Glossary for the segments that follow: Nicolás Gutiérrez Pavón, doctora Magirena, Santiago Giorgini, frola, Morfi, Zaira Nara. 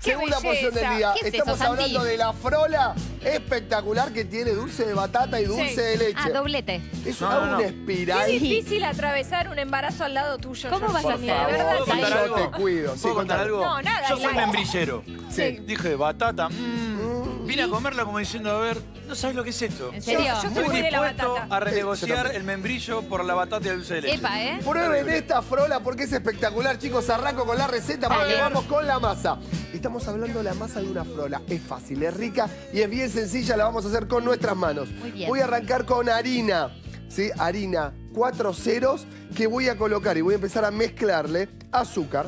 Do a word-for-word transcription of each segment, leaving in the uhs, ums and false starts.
Segunda belleza. Porción del día. Es Estamos eso, hablando de la frola espectacular que tiene dulce de batata y dulce sí. de leche. Ah, doblete. Es no, una no. espiral. Es difícil atravesar un embarazo al lado tuyo. ¿Cómo vas a mirar? ¿Puedo contar algo? Yo te cuido. ¿Puedo sí, contar algo? No, nada. Yo soy claro. membrillero. Sí. Sí. Dije, batata. Mmm. Vine a comerla como diciendo, a ver, no sabes lo que es esto. ¿En serio? Yo, yo soy muy dispuesto de la a renegociar el membrillo por la batata y el dulce de leche. Epa, ¿eh? Prueben esta frola porque es espectacular, chicos. Arranco con la receta porque vale. vamos con la masa. Estamos hablando de la masa de una frola. Es fácil, es rica y es bien sencilla. La vamos a hacer con nuestras manos. Muy bien. Voy a arrancar con harina. ¿Sí? Harina, cuatro ceros que voy a colocar y voy a empezar a mezclarle azúcar.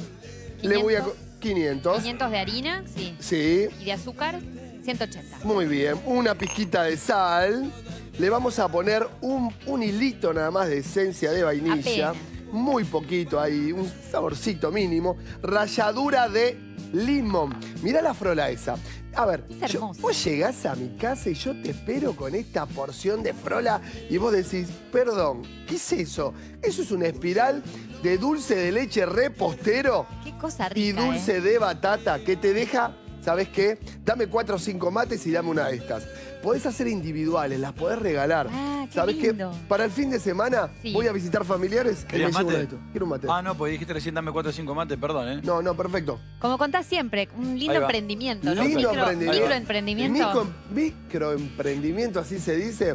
quinientos. Le voy a... quinientos. quinientos de harina, sí. Sí. Y de azúcar, ciento ochenta. Muy bien. Una pizquita de sal. Le vamos a poner un, un hilito nada más de esencia de vainilla. Apenas. Muy poquito ahí, un saborcito mínimo. Ralladura de limón. Mirá la frola esa. A ver, es yo, vos llegás a mi casa y yo te espero con esta porción de frola y vos decís, perdón, ¿qué es eso? Eso es una espiral de dulce de leche repostero. Qué cosa rica, y dulce eh. de batata que te deja, ¿sabés qué? Dame cuatro o cinco mates y dame una de estas. Podés hacer individuales, las podés regalar. Ah, qué ¿Sabés lindo. Qué? Para el fin de semana sí. voy a visitar familiares. ¿Querías mate? Quiero un mate. Ah, no, porque dijiste recién dame cuatro o cinco mates, perdón, ¿eh? No, no, perfecto. Como contás siempre, un lindo emprendimiento, ¿no? Lindo micro, emprendimiento. Microemprendimiento. Microemprendimiento, así se dice.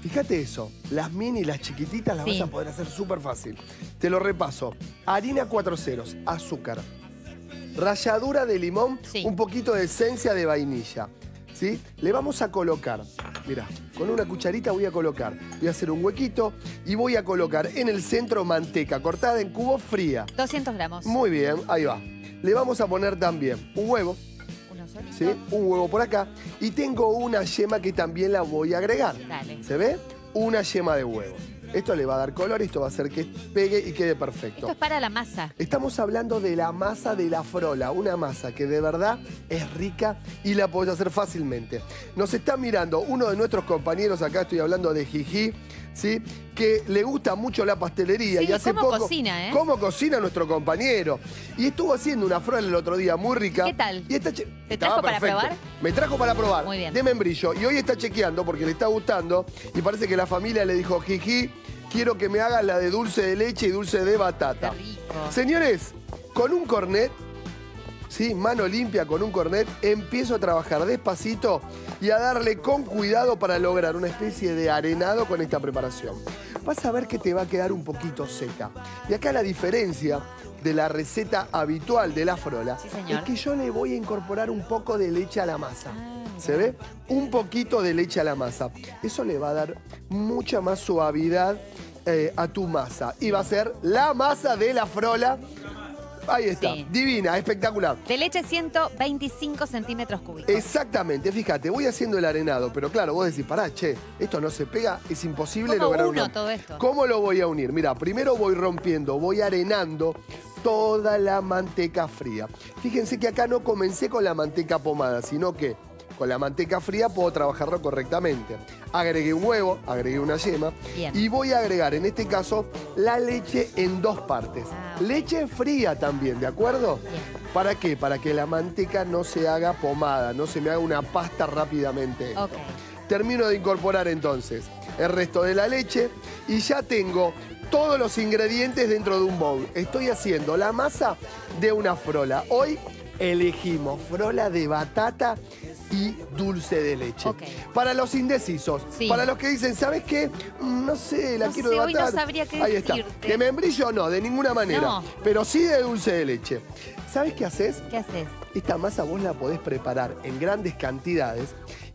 Fíjate eso, las mini, las chiquititas las sí. vas a poder hacer súper fácil. Te lo repaso. Harina cuatro ceros, azúcar, ralladura de limón, sí. un poquito de esencia de vainilla. ¿Sí? Le vamos a colocar, mirá, con una cucharita voy a colocar, voy a hacer un huequito y voy a colocar en el centro manteca cortada en cubos fría. doscientos gramos. Muy bien, ahí va. Le vamos a poner también un huevo, Uno solito. ¿Sí? Un huevo por acá y tengo una yema que también la voy a agregar. Dale. ¿Se ve? Una yema de huevo. Esto le va a dar color y esto va a hacer que pegue y quede perfecto. Esto es para la masa. Estamos hablando de la masa de la frola, una masa que de verdad es rica y la podés hacer fácilmente. Nos está mirando uno de nuestros compañeros acá, estoy hablando de Jiji, ¿sí? que le gusta mucho la pastelería. Sí, y hace cómo poco, cocina, ¿eh? Cómo cocina nuestro compañero. Y estuvo haciendo una frola el otro día muy rica. ¿Qué tal? Y está che... ¿Te trajo para probar? Me trajo para probar. Muy bien. De membrillo. Y hoy está chequeando porque le está gustando y parece que la familia le dijo, Jiji, quiero que me hagan la de dulce de leche y dulce de batata. Qué rico. Señores, con un cornet, ¿sí? mano limpia con un cornet, empiezo a trabajar despacito y a darle con cuidado para lograr una especie de arenado con esta preparación. Vas a ver que te va a quedar un poquito seca. Y acá la diferencia de la receta habitual de la frola sí, es que yo le voy a incorporar un poco de leche a la masa. ¿Se ve? Un poquito de leche a la masa. Eso le va a dar mucha más suavidad eh, a tu masa. Y va a ser la masa de la frola. Ahí está. Sí. Divina, espectacular. De leche ciento veinticinco centímetros cúbicos. Exactamente. Fíjate, voy haciendo el arenado. Pero claro, vos decís, pará, che, esto no se pega. Es imposible lograr uno. Todo esto. ¿Cómo lo voy a unir? Mira, primero voy rompiendo, voy arenando toda la manteca fría. Fíjense que acá no comencé con la manteca pomada, sino que... con la manteca fría puedo trabajarlo correctamente. Agregué un huevo, agregué una yema. Bien. Y voy a agregar, en este caso, la leche en dos partes. Ah. Leche fría también, ¿de acuerdo? Bien. ¿Para qué? Para que la manteca no se haga pomada, no se me haga una pasta rápidamente. Okay. Termino de incorporar entonces el resto de la leche y ya tengo todos los ingredientes dentro de un bowl. Estoy haciendo la masa de una frola. Hoy elegimos frola de batata y dulce de leche. Okay. Para los indecisos, sí. para los que dicen, ¿sabes qué? No sé, la no quiero sé, debatar. Hoy no sabría qué Ahí decirte. Está. De membrillo no, de ninguna manera. No. Pero sí de dulce de leche. ¿Sabes qué haces? ¿Qué haces? Esta masa vos la podés preparar en grandes cantidades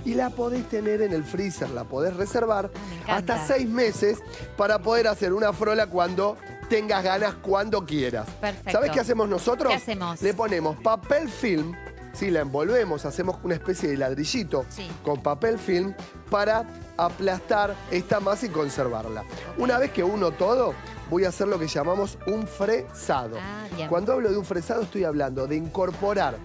y la podés tener en el freezer, la podés reservar hasta seis meses para poder hacer una frola cuando tengas ganas, cuando quieras. Perfecto. ¿Sabes qué hacemos nosotros? ¿Qué hacemos? Le ponemos papel film. Sí, la envolvemos, hacemos una especie de ladrillito sí. con papel film para aplastar esta masa y conservarla. Okay. Una vez que uno todo, voy a hacer lo que llamamos un fresado. Ah, bien. Cuando hablo de un fresado estoy hablando de incorporar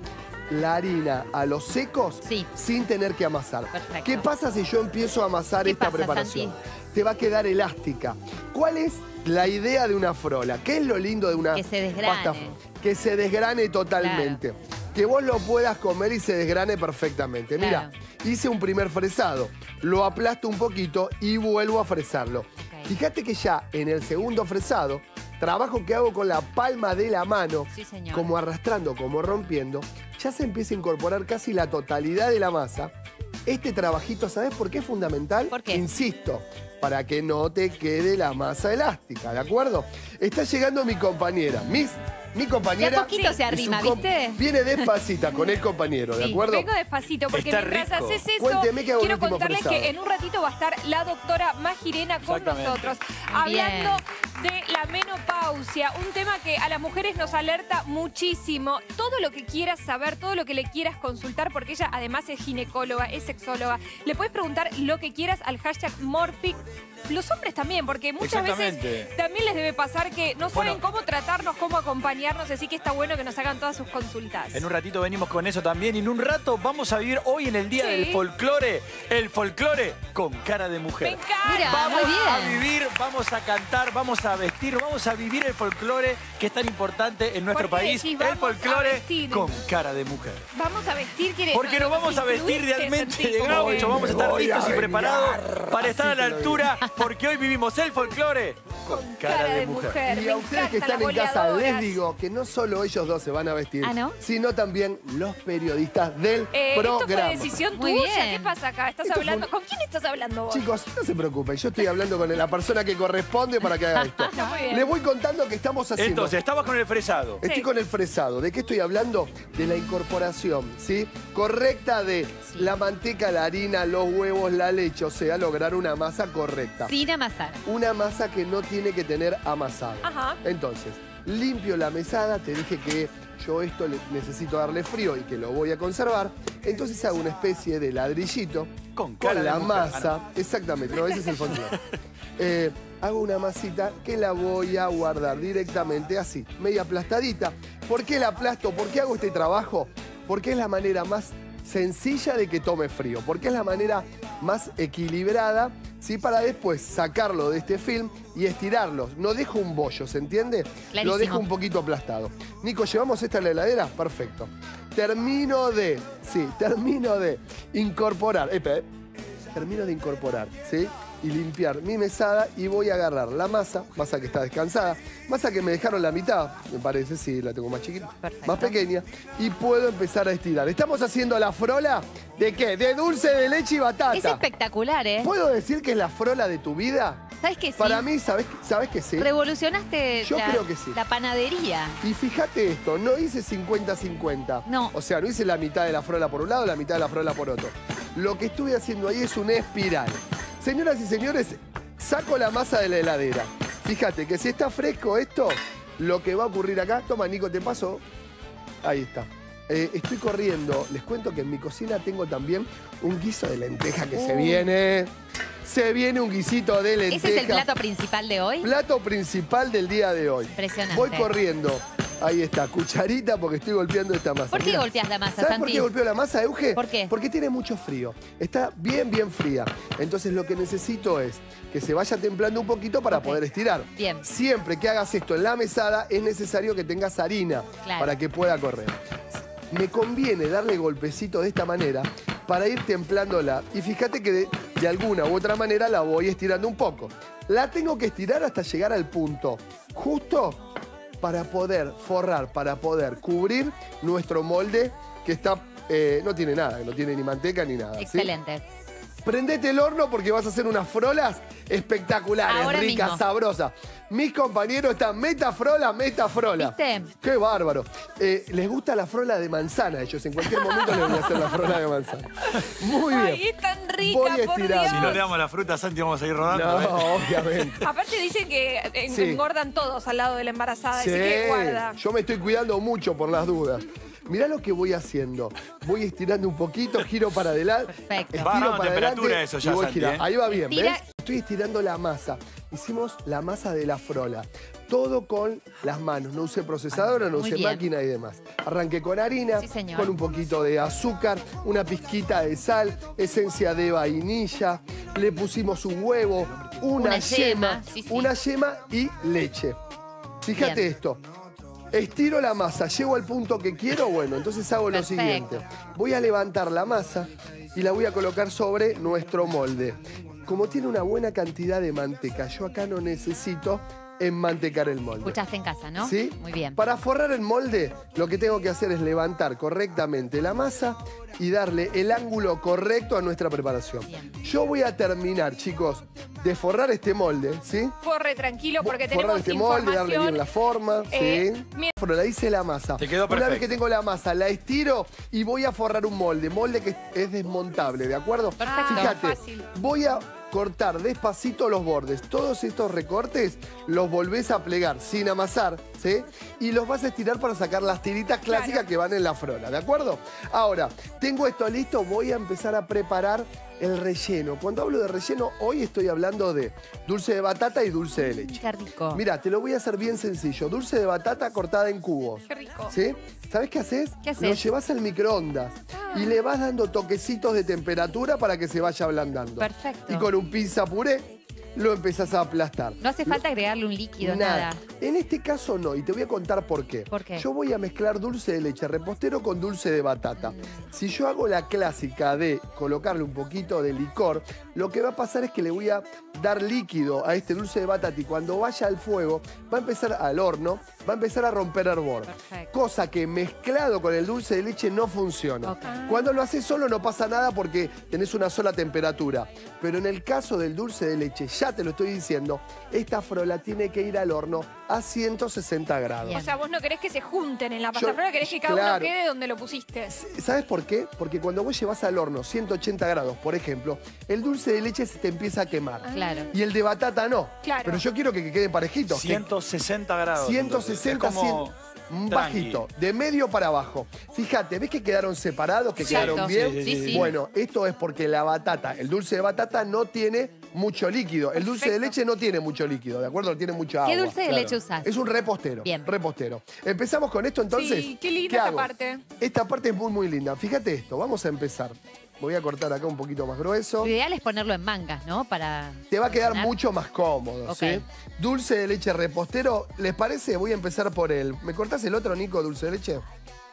la harina a los secos sí. sin tener que amasar. Perfecto. ¿Qué pasa si yo empiezo a amasar esta pasa, preparación? Santi? Te va a quedar elástica. ¿Cuál es la idea de una frola? ¿Qué es lo lindo de una pasta? Que se desgrane. Pasta, que se desgrane totalmente. Claro. que vos lo puedas comer y se desgrane perfectamente. Mira, claro. Hice un primer fresado, lo aplasto un poquito y vuelvo a fresarlo. Okay. Fíjate que ya en el segundo fresado, trabajo que hago con la palma de la mano, sí, señor, como arrastrando, como rompiendo, ya se empieza a incorporar casi la totalidad de la masa. Este trabajito, ¿sabes por qué es fundamental? ¿Por qué? Insisto, para que no te quede la masa elástica, ¿de acuerdo? Está llegando mi compañera, mis... Mi compañera... Un poquito se arrima, ¿viste? Viene despacita con el compañero, ¿de acuerdo? Sí, vengo despacito, porque está mientras rico. Haces eso, quiero contarles frisado. Que en un ratito va a estar la doctora Magirena con nosotros. Bien. Hablando de la menopausia, un tema que a las mujeres nos alerta muchísimo. Todo lo que quieras saber, todo lo que le quieras consultar, porque ella además es ginecóloga, es sexóloga. Le puedes preguntar lo que quieras al hashtag Morfi. Los hombres también, porque muchas veces también les debe pasar que no saben, bueno, cómo tratarnos, cómo acompañarnos, así que está bueno que nos hagan todas sus consultas. En un ratito venimos con eso también y en un rato vamos a vivir hoy en el Día, sí, del Folclore, el folclore con cara de mujer. Me encanta. Mira, vamos a vivir, vamos a cantar, vamos a vestir, vamos a vivir el folclore que es tan importante en nuestro país, decís, el folclore con cara de mujer. Vamos a vestir, ¿quieres? Porque nos vamos a vestir realmente de gaucho, vamos a estar listos y preparados para estar a la altura. Porque hoy vivimos el folclore con, con cara, cara de, de mujer. mujer. Y a ustedes que están en casa les digo que no solo ellos dos se van a vestir, ¿ah, no?, sino también los periodistas del eh, programa. Esto fue decisión tuya. ¿Qué pasa acá? ¿Estás esto hablando? Fue... ¿Con quién estás hablando vos? Chicos, no se preocupen. Yo estoy hablando con la persona que corresponde para que haga esto. No, muy bien. Les voy contando que estamos haciendo... Entonces, estabas con el fresado. Estoy, sí, con el fresado. ¿De qué estoy hablando? De la incorporación, ¿sí?, correcta de, sí, la manteca, la harina, los huevos, la leche. O sea, lograr una masa correcta. Sin amasar. Una masa que no tiene que tener amasado. Ajá. Entonces, limpio la mesada, te dije que yo esto le, necesito darle frío y que lo voy a conservar. Entonces hago una especie de ladrillito con, con la masa. Mujer. Exactamente, no, ese es el fondo. eh, hago una masita que la voy a guardar directamente así, media aplastadita. ¿Por qué la aplasto? ¿Por qué hago este trabajo? Porque es la manera más sencilla de que tome frío, porque es la manera más equilibrada, ¿sí?, para después sacarlo de este film y estirarlo. No dejo un bollo, ¿se entiende? Clarísimo. Lo dejo un poquito aplastado. Nico, ¿llevamos esta a la heladera? Perfecto. Termino de, sí, termino de incorporar, epe, termino de incorporar, ¿sí?, y limpiar mi mesada y voy a agarrar la masa, masa que está descansada, masa que me dejaron la mitad, me parece, sí, la tengo más chiquita, perfecto, más pequeña, y puedo empezar a estirar. Estamos haciendo la frola de ¿qué? De dulce de leche y batata. Es espectacular, ¿eh? ¿Puedo decir que es la frola de tu vida? ¿Sabes que sí? Para mí, ¿sabes, sabes que sí? Revolucionaste Yo la, creo que sí. la panadería. Y fíjate esto, no hice cincuenta cincuenta. No. O sea, no hice la mitad de la frola por un lado, la mitad de la frola por otro. Lo que estuve haciendo ahí es una espiral. Señoras y señores, saco la masa de la heladera. Fíjate que si está fresco esto, lo que va a ocurrir acá... Toma, Nico, te paso. Ahí está. Eh, estoy corriendo. Les cuento que en mi cocina tengo también un guiso de lenteja que uh. se viene. Se viene un guisito de lenteja. ¿Ese es el plato principal de hoy? Plato principal del día de hoy. Impresionante. Voy corriendo. Ahí está, cucharita, porque estoy golpeando esta masa. ¿Por qué Mirá. golpeas la masa, ¿Sabes Santi? ¿Por qué golpeo la masa, Euge? ¿Por qué? Porque tiene mucho frío. Está bien, bien fría. Entonces lo que necesito es que se vaya templando un poquito para okay. poder estirar. Bien. Siempre que hagas esto en la mesada es necesario que tengas harina, claro, para que pueda correr. Me conviene darle golpecito de esta manera para ir templándola. Y fíjate que de, de alguna u otra manera la voy estirando un poco. La tengo que estirar hasta llegar al punto justo para poder forrar, para poder cubrir nuestro molde que está, eh, no tiene nada, no tiene ni manteca ni nada. Excelente. ¿Sí? Prendete el horno porque vas a hacer unas frolas espectaculares, ahora ricas, mismo. sabrosas. Mis compañeros están metafrola, metafrola. ¿Viste? ¡Qué bárbaro! Eh, les gusta la frola de manzana, ellos. En cualquier momento les voy a hacer la frola de manzana. Muy bien. ¡Ay, es tan rica, voy a por Dios! Si no le damos la fruta, Santi, vamos a ir rodando. No, ¿eh? obviamente. Aparte dicen que engordan, sí, todos al lado de la embarazada. Sí. Así que guarda. Yo me estoy cuidando mucho por las dudas. Mirá lo que voy haciendo. Voy estirando un poquito, giro para adelante. Perfecto. Estiro va, va, para temperatura adelante, eso ya, Santi, ¿eh? Ahí va bien, Estira... ¿ves? Estoy estirando la masa. Hicimos la masa de la frola. Todo con las manos. No usé procesadora, no usé máquina y demás. Arranqué con harina, sí, señor, con un poquito de azúcar, una pizquita de sal, esencia de vainilla. Le pusimos un huevo, una, una yema, yema sí, sí. una yema y leche. Fíjate bien. esto. Estiro la masa, llego al punto que quiero, bueno, entonces hago lo siguiente. Voy a levantar la masa y la voy a colocar sobre nuestro molde. Como tiene una buena cantidad de manteca, yo acá no necesito enmantecar el molde. Escuchaste en casa, ¿no? Sí. Muy bien. Para forrar el molde, lo que tengo que hacer es levantar correctamente la masa y darle el ángulo correcto a nuestra preparación. Bien. Yo voy a terminar, chicos, de forrar este molde, ¿sí? Forre tranquilo porque tenemos este molde, darle bien la forma, eh, ¿sí? Mi... La hice la masa. Te quedó perfecto. Una vez que tengo la masa, la estiro y voy a forrar un molde. Molde que es desmontable, ¿de acuerdo? Perfecto. Fíjate, fácil. Voy a cortar despacito los bordes. Todos estos recortes los volvés a plegar sin amasar, ¿sí? Y los vas a estirar para sacar las tiritas clásicas, claro, que van en la frola, ¿de acuerdo? Ahora, tengo esto listo, voy a empezar a preparar el relleno. Cuando hablo de relleno, hoy estoy hablando de dulce de batata y dulce de leche. Qué rico. Mira, te lo voy a hacer bien sencillo. Dulce de batata cortada en cubos. Qué rico. ¿Sí? ¿Sabés qué haces? ¿Qué haces? Lo llevas al microondas ah. y le vas dando toquecitos de temperatura para que se vaya ablandando. Perfecto. Y con un pizza puré lo empezás a aplastar. No hace falta agregarle un líquido, nada. nada. En este caso no, y te voy a contar por qué. ¿Por qué? Yo voy a mezclar dulce de leche repostero con dulce de batata. Mm. Si yo hago la clásica de colocarle un poquito de licor, lo que va a pasar es que le voy a dar líquido a este dulce de batata y cuando vaya al fuego, va a empezar al horno, va a empezar a romper hervor. Perfecto. Cosa que mezclado con el dulce de leche no funciona. Okay. Cuando lo haces solo no pasa nada porque tenés una sola temperatura. Pero en el caso del dulce de leche, ya te lo estoy diciendo, esta frola tiene que ir al horno a ciento sesenta grados. Bien. O sea, vos no querés que se junten en la pasta Yo, frola, querés que cada claro, uno quede donde lo pusiste. ¿Sabes por qué? Porque cuando vos llevas al horno ciento ochenta grados, por ejemplo, el dulce de leche se te empieza a quemar. Ah, claro. Y el de batata no. Claro. Pero yo quiero que queden parejitos. ciento sesenta grados. ciento sesenta, es como... cien... Bajito, de medio para abajo. Fíjate, ¿ves que quedaron separados, que Cierto. quedaron bien? Sí, sí, sí. Bueno, esto es porque la batata, el dulce de batata no tiene mucho líquido. El dulce Perfecto. de leche no tiene mucho líquido, ¿de acuerdo? No tiene mucha agua. ¿Qué dulce de claro. leche usás? Es un repostero. Bien. Repostero. Empezamos con esto entonces. Sí, qué linda ¿Qué esta hago? parte. Esta parte es muy, muy linda. Fíjate esto, vamos a empezar. Voy a cortar acá un poquito más grueso. Lo ideal es ponerlo en mangas, ¿no? Para Te va a quedar mucho más cómodo, okay. ¿sí? Dulce de leche repostero. ¿Les parece? Voy a empezar por el... ¿Me cortás el otro, Nico, dulce de leche?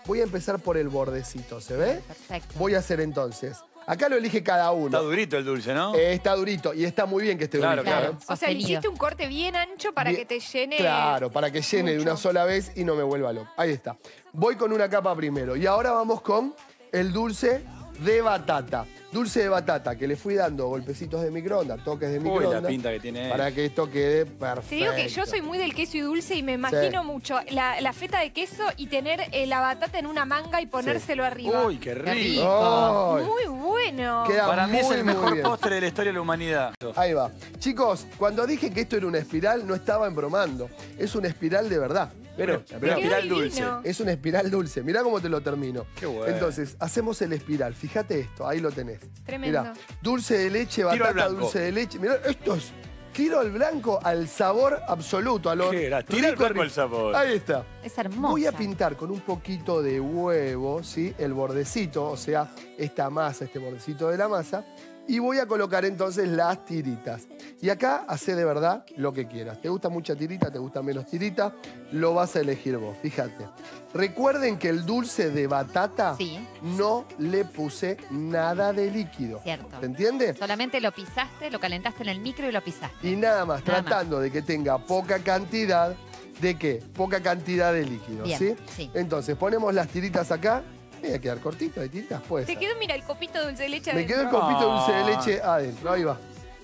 Voy a empezar por el bordecito, ¿se ve? Perfecto. Voy a hacer entonces... Acá lo elige cada uno. Está durito el dulce, ¿no? Eh, está durito y está muy bien que esté claro, durito. Claro, claro. O sea, le hiciste un corte bien ancho para bien, que te llene... Claro, para que llene mucho. de una sola vez y no me vuelva loco. Ahí está. Voy con una capa primero y ahora vamos con el dulce... de batata. Dulce de batata, que le fui dando golpecitos de microondas, toques de microondas. Uy, la pinta que tiene. Para que esto quede perfecto. Te digo que yo soy muy del queso y dulce y me imagino sí. mucho la, la feta de queso y tener eh, la batata en una manga y ponérselo sí. arriba. Uy, qué rico. Qué rico. Oh. Muy bueno. Queda Para muy, mí es el mejor postre de la historia de la humanidad. Ahí va. Chicos, cuando dije que esto era una espiral, no estaba embromando. Es una espiral de verdad. Pero, pero espiral dulce. Es una espiral dulce. Mirá cómo te lo termino. Qué bueno. Entonces, hacemos el espiral. Fíjate esto, ahí lo tenés. Tremendo. Mirá, dulce de leche, batata, dulce de leche. Mirá, esto es tiro al blanco al sabor absoluto. A lo Tira al blanco al sabor. Ahí está. Es hermoso. Voy a pintar con un poquito de huevo, ¿sí? El bordecito, o sea, esta masa, este bordecito de la masa. Y voy a colocar entonces las tiritas. Y acá hace de verdad lo que quieras. ¿Te gusta mucha tirita? ¿Te gusta menos tirita? Lo vas a elegir vos, fíjate. Recuerden que el dulce de batata sí. no le puse nada de líquido. Cierto. ¿Te entiendes? Solamente lo pisaste, lo calentaste en el micro y lo pisaste. Y nada más, nada tratando más. de que tenga poca cantidad de qué? Poca cantidad de líquido, Bien, ¿sí? ¿sí? Entonces ponemos las tiritas acá. Voy a quedar cortito de tiritas, pues. Te quedó, mira, el copito de dulce de leche adentro. Me quedó el copito de dulce de leche adentro, ahí va.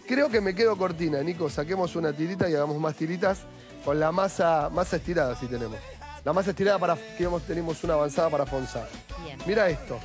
Creo que me quedo cortina, Nico. Saquemos una tirita y hagamos más tiritas con la masa, masa estirada, si tenemos. La masa estirada para que tenemos una avanzada para fonzar. Bien. Mira esto.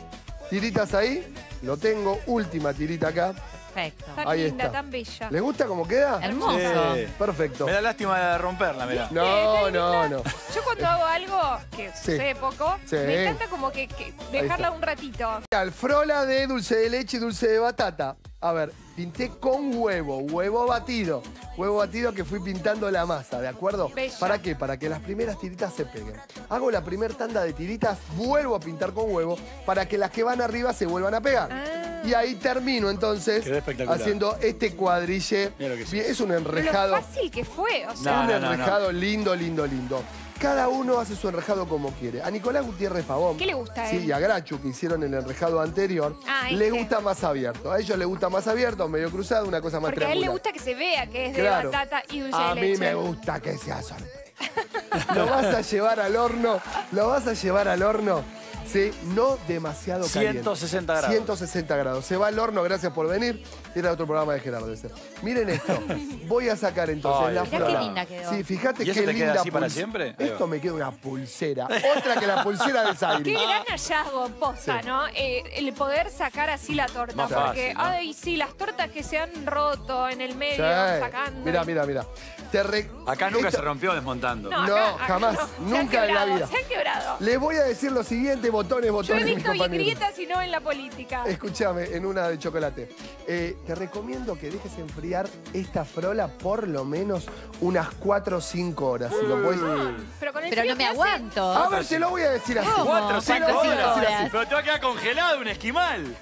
Tiritas ahí, lo tengo, última tirita acá. Perfecto. Tan Ahí linda, está. tan bella. ¿Les gusta cómo queda? Hermoso. Sí. Perfecto. Me da lástima de romperla, mirá. No, no, no. Yo cuando hago algo que sí. sucede poco, sí. me encanta como que, que dejarla un ratito. Al frola de dulce de leche y dulce de batata. A ver, pinté con huevo, huevo batido. Huevo batido que fui pintando la masa, ¿de acuerdo? Bella. ¿Para qué? Para que las primeras tiritas se peguen. Hago la primera tanda de tiritas, vuelvo a pintar con huevo para que las que van arriba se vuelvan a pegar. Ah. Y ahí termino entonces haciendo este cuadrille. Es un enrejado. Lo fácil que fue, o sea. No, no, un enrejado no, no. lindo, lindo, lindo. Cada uno hace su enrejado como quiere. A Nicolás Gutiérrez Pavón, ¿qué le gusta a él? Sí, y a Grachu, que hicieron el enrejado anterior, ah, le gusta más abierto. A ellos les gusta más abierto, medio cruzado, una cosa más porque triangular. A él le gusta que se vea que es de claro. batata y dulce a de leche. A mí me gusta que sea sorpresa. Lo vas a llevar al horno, lo vas a llevar al horno. Sí, no demasiado caliente. ciento sesenta grados. ciento sesenta grados. Se va al horno, gracias por venir. Era otro programa de Gerardo ese. Miren esto. Voy a sacar entonces ay, la mirá qué linda quedó. Sí, fíjate qué linda. Queda así para siempre. Esto me queda una pulsera. Otra que la pulsera de Zaire. Qué gran hallazgo, posta, sí. ¿no? Eh, el poder sacar así la torta. Más porque, fácil, ¿no? Ay, sí, las tortas que se han roto en el medio, sí. sacando. Mirá, mirá, mirá. Te re... Acá nunca esto... se rompió desmontando. No, acá, no acá jamás. No. Nunca quebrado, en la vida. Se han quebrado. Les voy a decir lo siguiente. Botones, botones, yo he visto en grietas y no en la política. Escúchame, en una de chocolate. Eh, te recomiendo que dejes enfriar esta frola por lo menos unas cuatro o cinco horas. Mm. Si lo podés... no, pero con el pero no me aguanto. A ver, te lo voy a decir así. cuatro o cinco horas. Pero te va a quedar congelado un esquimal.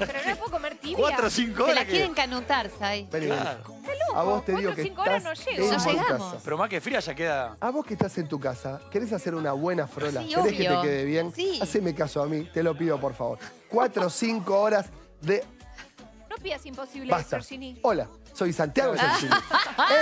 Pero no puedo comer tibia. cuatro o cinco horas. Te la quieren canutar, Sai. A vos te digo que estás no llego. No llegamos. Pero más que fría ya queda... A vos que estás en tu casa, ¿querés hacer una buena frola? Sí, ¿querés obvio. que te quede bien? Sí. Haceme caso a mí, te lo pido por favor. cuatro o cinco horas de... No pidas imposible, Giorgini. Hola, soy Santiago Giorgini.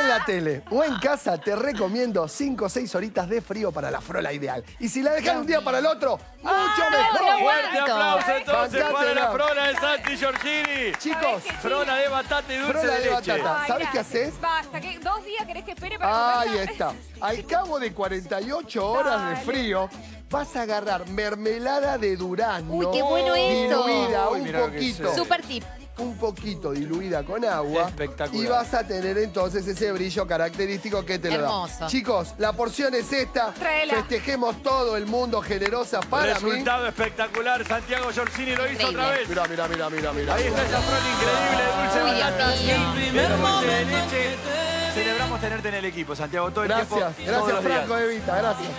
En la tele o en casa te recomiendo cinco o seis horitas de frío para la frola ideal. Y si la dejan un día para el otro, mucho ah, mejor. Fuerte aplauso entonces Bancate, para la frola de Santi Giorgini. Chicos, sí. frola de batata y dulce frola de, de leche. Batata. ¿Sabés qué haces? Basta, que dos días querés que espere para Ahí comerla? está. Al cabo de cuarenta y ocho horas Dale. de frío... Vas a agarrar mermelada de durazno. Uy, qué bueno eso. Diluida Uy, un poquito. Super tip. Un poquito diluida con agua. Espectacular. Y vas a tener entonces ese brillo característico que te Hermoso. lo da. Chicos, la porción es esta. Traela. Festejemos todo el mundo generosa para Resultado mí. Resultado espectacular. Santiago Giorgini lo hizo Increíble. otra vez. Mirá, mirá, mirá, mirá, mirá. Ahí está esa flor increíble de dulce batata. Y el primer momento de leche. Celebramos tenerte en el equipo, Santiago. Todo el gracias. tiempo. Gracias, gracias Franco, Evita. Gracias.